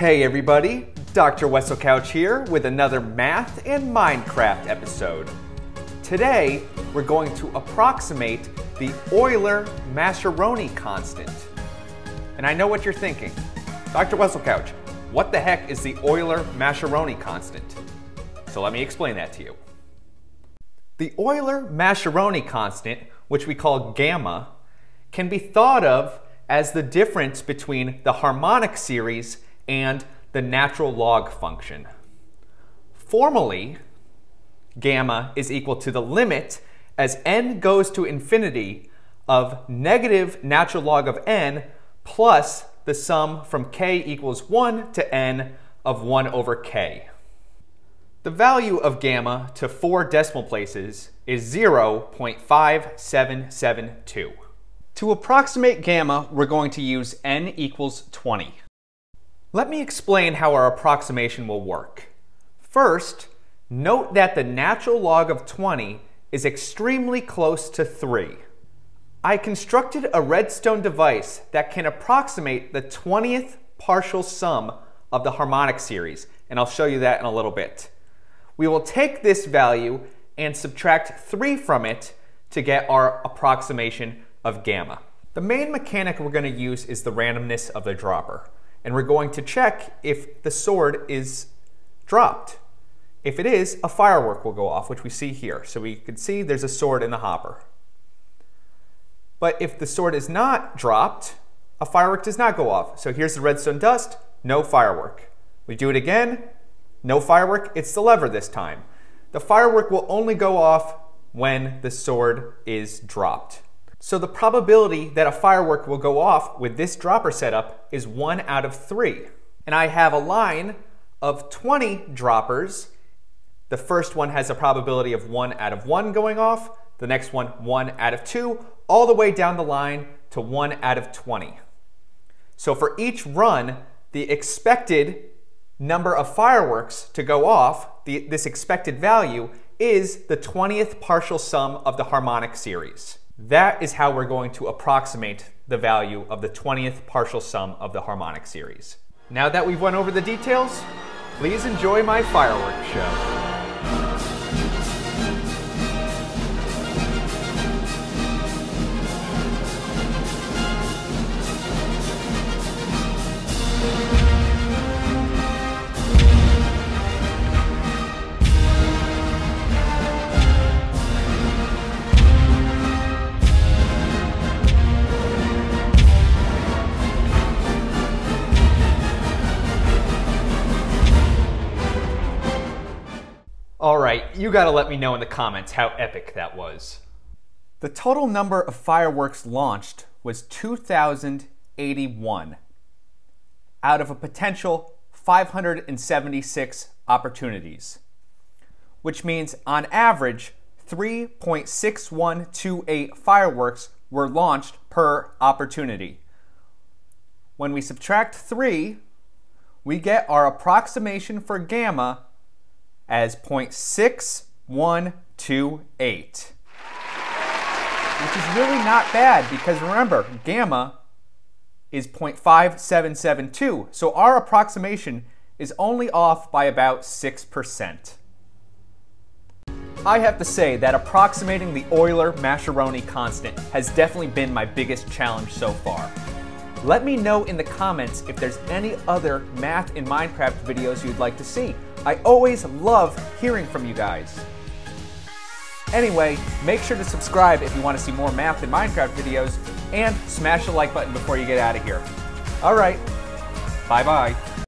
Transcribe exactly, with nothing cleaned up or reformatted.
Hey everybody, Doctor Weselcouch here with another Math and Minecraft episode. Today, we're going to approximate the Euler-Mascheroni constant. And I know what you're thinking. Doctor Weselcouch, what the heck is the Euler-Mascheroni constant? So let me explain that to you. The Euler-Mascheroni constant, which we call gamma, can be thought of as the difference between the harmonic series and the natural log function. Formally, gamma is equal to the limit as n goes to infinity of negative natural log of n plus the sum from k equals one to n of one over k. The value of gamma to four decimal places is zero point five seven seven two. To approximate gamma, we're going to use n equals twenty. Let me explain how our approximation will work. First, note that the natural log of twenty is extremely close to three. I constructed a redstone device that can approximate the twentieth partial sum of the harmonic series, and I'll show you that in a little bit. We will take this value and subtract three from it to get our approximation of gamma. The main mechanic we're going to use is the randomness of the dropper, and we're going to check if the sword is dropped. If it is, a firework will go off, which we see here. So we can see there's a sword in the hopper. But if the sword is not dropped, a firework does not go off. So here's the redstone dust, no firework. We do it again, no firework, it's the lever this time. The firework will only go off when the sword is dropped. So the probability that a firework will go off with this dropper setup is one out of three. And I have a line of twenty droppers. The first one has a probability of one out of one going off, the next one, one out of two, all the way down the line to one out of twenty. So for each run, the expected number of fireworks to go off, the, this expected value, is the twentieth partial sum of the harmonic series. That is how we're going to approximate the value of the twentieth partial sum of the harmonic series. Now that we've went over the details, please enjoy my fireworks show. All right, you gotta let me know in the comments how epic that was. The total number of fireworks launched was two thousand eighty-one out of a potential five hundred seventy-six opportunities, which means on average three point six one two eight fireworks were launched per opportunity. When we subtract three, we get our approximation for gamma as zero point six one two eight, which is really not bad because remember, gamma is zero point five seven seven two, so our approximation is only off by about six percent. I have to say that approximating the Euler-Mascheroni constant has definitely been my biggest challenge so far. Let me know in the comments if there's any other Math in Minecraft videos you'd like to see. I always love hearing from you guys. Anyway, make sure to subscribe if you want to see more Math in Minecraft videos, and smash the like button before you get out of here. All right, bye-bye.